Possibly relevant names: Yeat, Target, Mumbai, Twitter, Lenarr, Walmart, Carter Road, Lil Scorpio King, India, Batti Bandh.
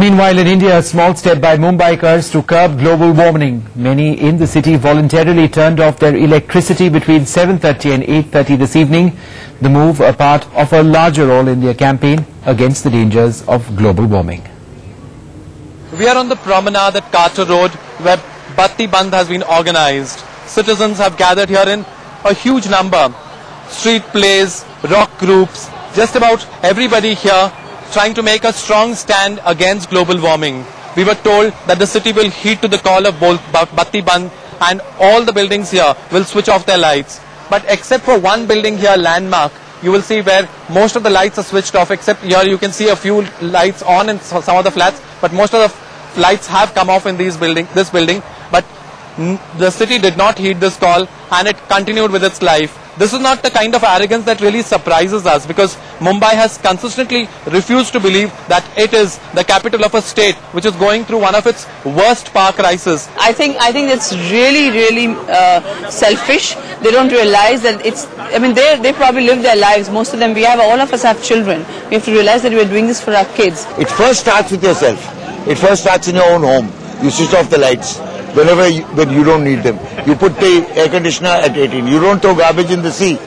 Meanwhile, in India, a small step by Mumbaikars to curb global warming. Many in the city voluntarily turned off their electricity between 7:30 and 8:30 this evening. The move, a part of a larger all-India campaign against the dangers of global warming. We are on the promenade at Carter Road, where Batti Bandh has been organized. Citizens have gathered here in a huge number. Street plays, rock groups, just about everybody here, trying to make a strong stand against global warming. We were told that the city will heed to the call of Batti Bandh and all the buildings here will switch off their lights. But except for one building here, Landmark, you will see where most of the lights are switched off, except here you can see a few lights on in some of the flats, but most of the lights have come off in this building. But the city did not heed this call and it continued with its life. This is not the kind of arrogance that really surprises us, because Mumbai has consistently refused to believe that it is the capital of a state which is going through one of its worst power crises. I think it's really selfish. They don't realize that it's, I mean, they probably live their lives, most of them. All of us have children. We have to realize that we are doing this for our kids. It first starts with yourself. It first starts in your own home. You switch off the lights when you don't need them. You put the air conditioner at 18. You don't throw garbage in the sea.